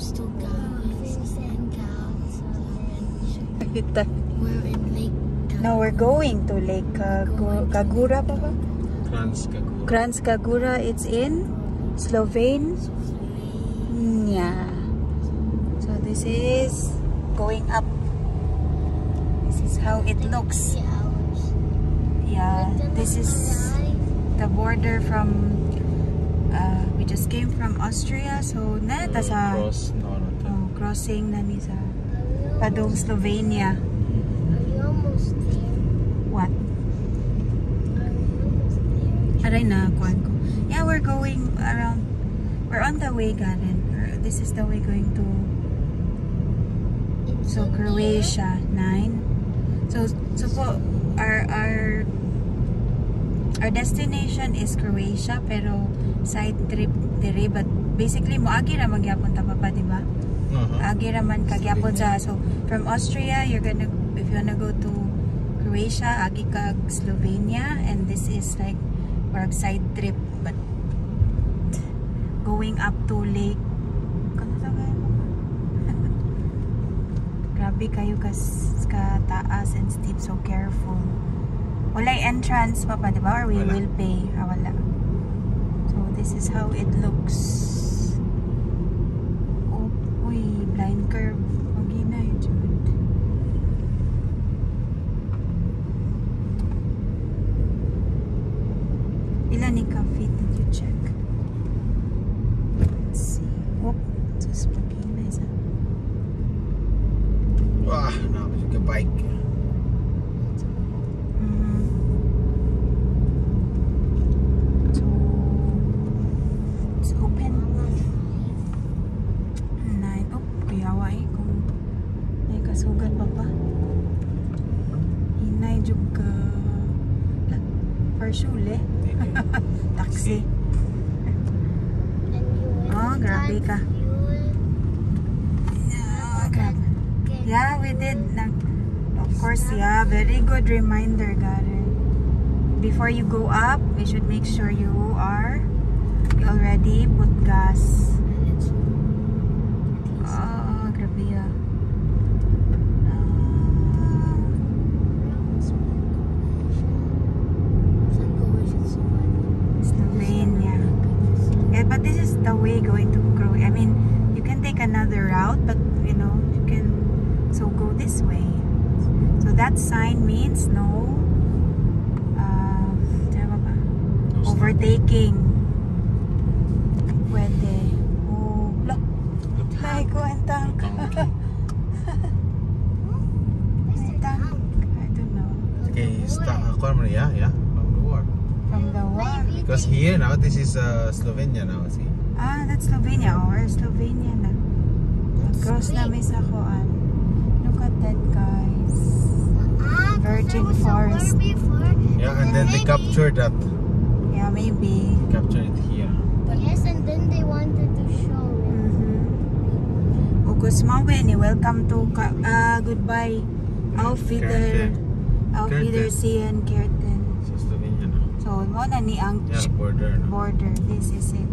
comes to cows and cows. We're in Lake Kagura. No, we're going to Lake Kagura, Papa? Kranjska Gora. Kranjska Gora, it's in Slovenia. So this is going up. This is how it looks. Yeah, this is the border from we just came from Austria, so na tasa crossing na ni sa Padong Slovenia. Are you almost there? What? Are you almost there? Aray na kuan ko. Yeah, we're going around. We're on the way, Gavin. This is the way going to Croatia 9. So po, our destination is Croatia, pero side trip diri, but basically moagi ra man gyapon ta papa, di ba? Agi ra man kagyapon sa, so from Austria you're gonna, if you wanna go to Croatia, agi kag Slovenia, and this is like our side trip, but going up to Lake. Grabe kayo ka taas and steep, so careful. Walay entrance papa, di ba? Or we will pay. Wala. So this is how it looks. Oh, uy, blind curve. Okay na yun, Jude. Ilan ni ka feet? Did you check? Let's see. Oh, it's looking nice, huh? Ah, no, it's like a bike. So it's open. 9. Oh, kuyawa eh. Kung may kasugal pa pa. Hinay jug ka. Parshul eh. Taxi. Oh, grabe ka. Yeah, we did. Of course, yeah. Very good reminder, Garren. Before you go up, we should make sure you already put gas. Oh, grabe ah. Slovenia. Yeah, but this is the way going to grow. I mean, you can take another route, but you know, you can. So go this way. So that sign means no overtaking. Pwede. Oh, look. Ay, kuwentang. I don't know. Okay, yeah. From the war. Because here now, this is Slovenia now, see? Ah, that's Slovenia. Oh, we're Slovenia na. Cross na may sakoan. Look at that, guys. Virgin forest. Yeah, and then they captured that. Yeah, maybe. Captured it here. But yes, and then they wanted to show it. Ugusmaweni, welcome to goodbye. Auf Wiedersehen. Auf Wiedersehen, Kerten. So Slovenia now. So, mona ni ang border. Border, this is it.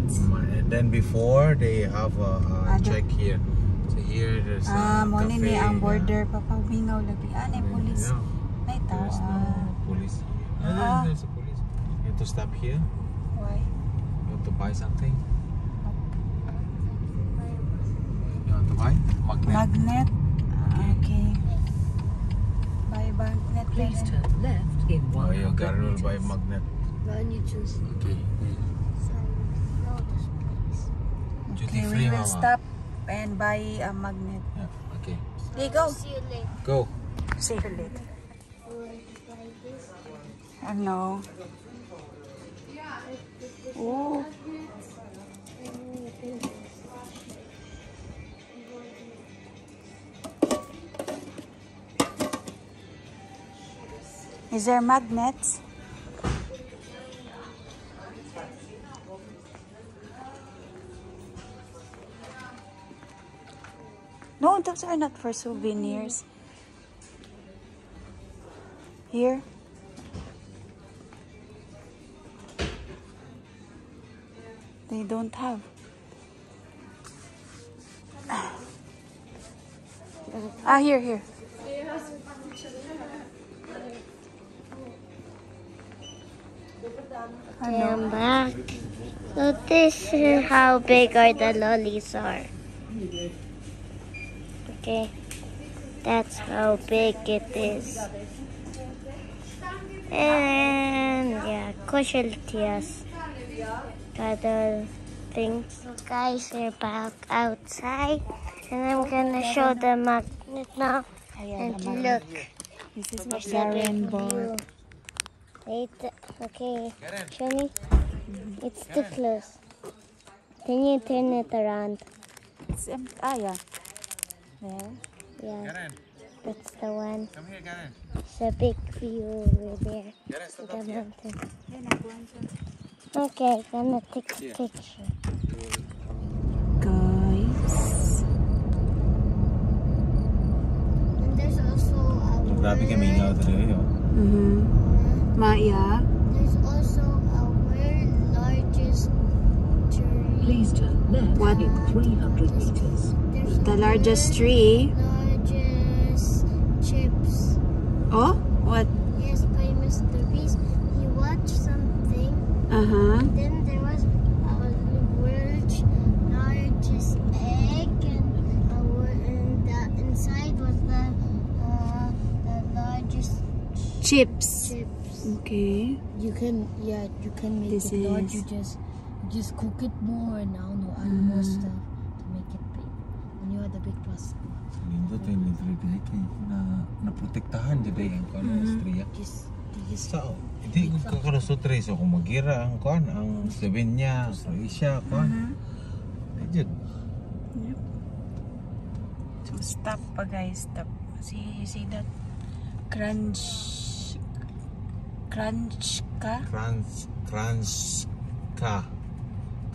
And then before, they have a check here. So here there's a cafe. Ni ang border papamingaw lagi. Anay police. May tao. There's no police here. There's a police. You have to stop here. Why? You have to buy something. You want to buy? Magnet. Okay. Buy magnet. Please turn left in 100 meters. Oh, you got to buy magnet. Then you choose. Okay. Okay, we will stop and buy a magnet. Yeah, okay. Hey, go. See you later. Go. See you later. Hello. Oh. Is there magnets? No, those are not for souvenirs. Here. They don't have. Ah, here, here. I am back. So this is how big are the lollies are. Okay, that's how big it is. And yeah, kushiltias. Other things. So guys, we're back outside, and I'm gonna show the magnet now. And look, this is my Garren board. Wait, okay, show me. It's too close. Can you turn it around? It's yeah. There. Yeah. That's the one. Come here, Gavin. It's a big view over there. The mountain. Okay, I'm gonna take a picture. Guys. And there's also a bird. Mm-hmm. Maya. There's also a world largest tree. Please turn left in 300 meters. The largest tree. Largest chips. Oh? What? Yes, by Mr. Beast. He watched something. Uh-huh. Then there was a world's largest egg, and the inside was the largest chips. Okay. You can, you can make this large. You just cook it more and add more stuff to make it big. When you add the big pasta. Nindot ay nagre-delay kay naprotektahan jud ay ang kanang Austria. Sao, hindi ko kakarasutre so kung magira ang kan ang Slovenia, Croatia kan. Legit. Yep. So stop pa guys, stop. See, you see that? Kranjska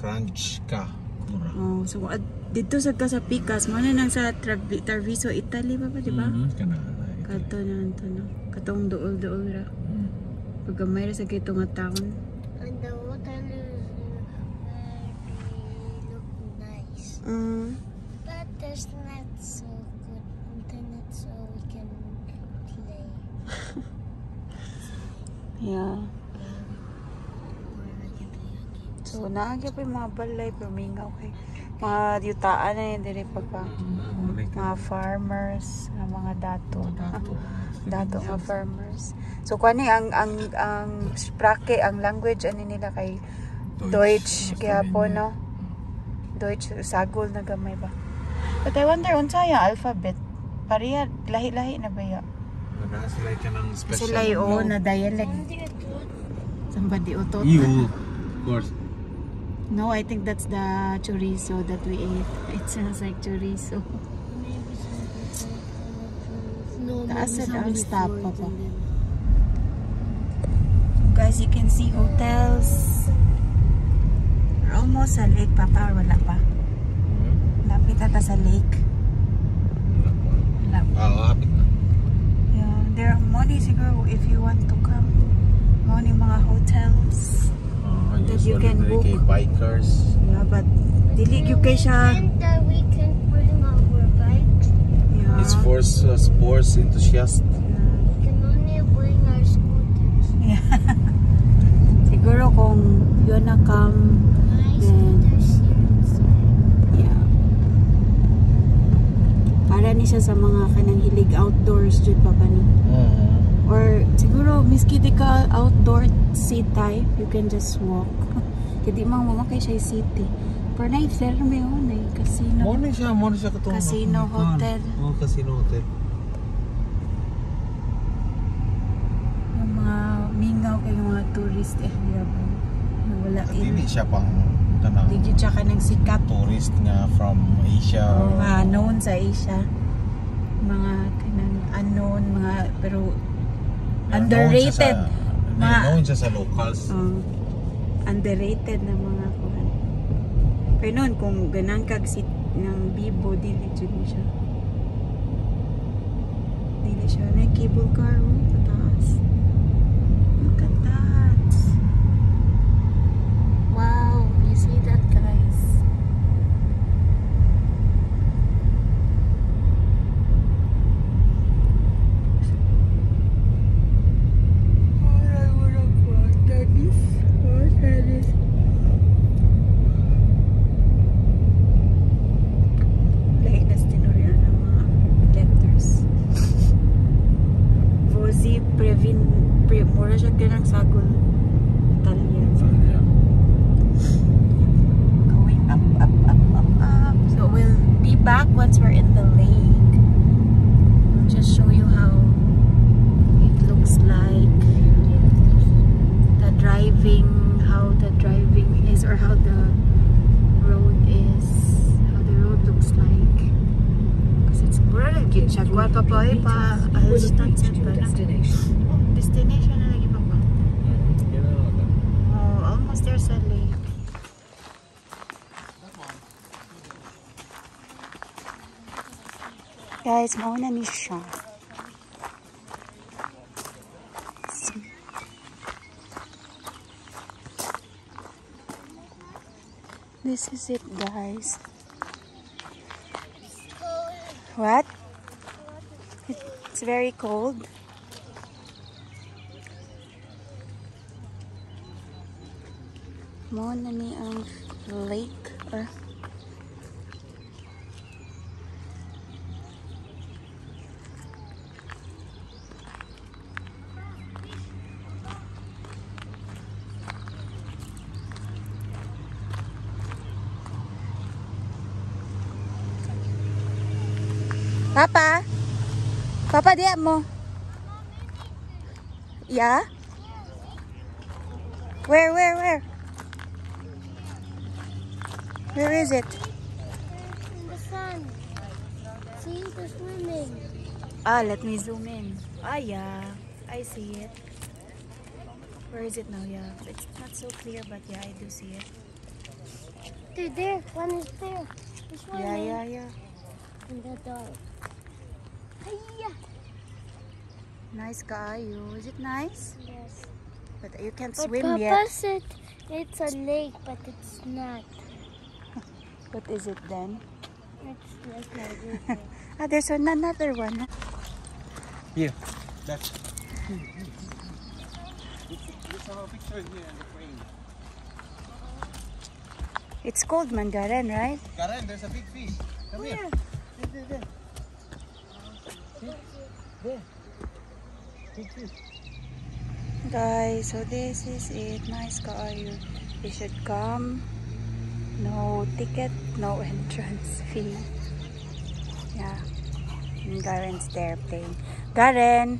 Gora. Oh, so dito sa Kasapikas, mo na nang sa Tarviso, Italy ba, di ba? Kato na ito, no? Katong dool-dool ra. Pagka mayroon sa gito nga taon. And the water is very nice. But there's not so good internet, so we can play. Yeah. So, naagya pa yung mga balay, pero mingaw kayo. Mga yutaan na yun, dili pagka mga farmers, mga dato mga farmers. So kuan ni ang sprake, ang language ano nila kay Deutsch kaya po no. Deutsch sagol na gamay ba. But I wonder unsa ya alphabet. Pareha lahi-lahi na ba ya? Wala sila kanang special. Sila yo na dialect. Somebody utot. You of course. No, I think that's the chorizo that we ate. It sounds like chorizo. No, I'll stop, Papa. Guys, you can see hotels. We're almost at Lake, Papa, or wala pa? Lapit ata sa lake. Lapit na. Yeah, there are money, siguro, if you want to come. Money mga hotels. That you can book bikers. Yeah, but dili you can that we can bring our bikes. Yeah. It's for sports enthusiasts. Yeah. We can only bring our scooters. Yeah. Siguro kung yun na come. Yeah. Para ni siya sa mga kanang hilig outdoors jud pa pa ni. Or siguro miski di ka outdoor city, you can just walk. Kadi mang mamakay siya city. Pero na ferme yun na casino. Muna siya katong casino hotel. Oh, casino hotel. Yung mga mingaw kayo mga tourist area po. Wala hindi siya pang tanang. Hindi siya ka ng sikat. Tourist nga from Asia. Mga known sa Asia. Mga kanang unknown mga pero underrated. Known siya sa locals. Underrated na mga kuhan. Pero noon, kung ganang kagsit ng Bibo, diligid mo siya. Diligid siya. May cable car mo. Mataas. Mataas. Wow! You see that, guys? back once we're in the lake. I'll just show you how it looks like. The driving, how the driving is, or how the road is, how the road looks like. Because it's destination. Oh, almost there's a lake. Guys, mauna ni siya. This is it, guys. What? It's very cold. Mauna ni ang lake or Papa? Papa, diyan mo. Yeah? Where? Where is it? In the sun. See, the swimming. Ah, let me zoom in. Ah, yeah. I see it. Where is it now? Yeah. It's not so clear, but yeah, I do see it. Dude, there. One is there. It's swimming. Yeah. In the dark. Nice kayo. Is it nice? Yes. But you can't swim yet. Papa said it's a lake, but it's not. What is it then? It's like ah, there's another one. Here. That's it. Let's have a picture here in the frame. It's called Garren, right? Garren, there's a big fish. Come here. There. There. Guys, so this is it. Nice kaayo. You should come. No ticket, no entrance fee. Yeah. And Garren's there playing. Garren!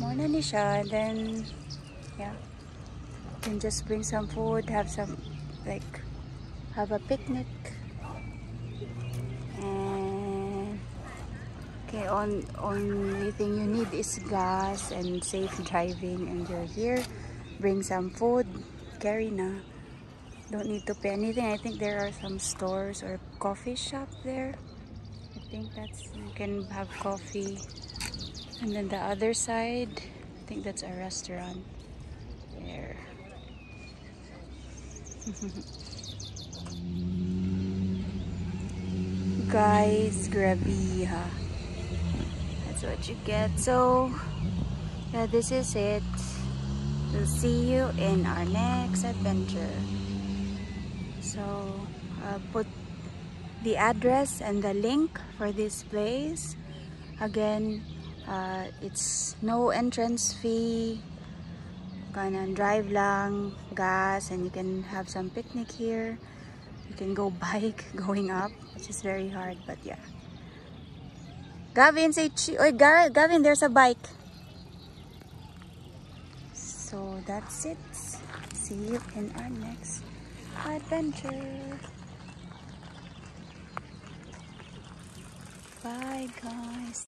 Muna ni siya. And then, yeah. You can just bring some food, have some, like, have a picnic. Okay, only thing you need is gas and safe driving, and you're here. Bring some food, carry na. Don't need to pay anything. I think there are some stores or coffee shop there. I think that's, you can have coffee. And then the other side, I think that's a restaurant there. Guys, grabe ha. What you get. So yeah, this is it. We'll see you in our next adventure. So I'll put the address and the link for this place again. It's no entrance fee, gonna drive lang, gas, and you can have some picnic here. You can go bike going up, which is very hard, but yeah. Gavin, say cheese. Oi, Gavin, there's a bike. So that's it. See you in our next adventure. Bye, guys.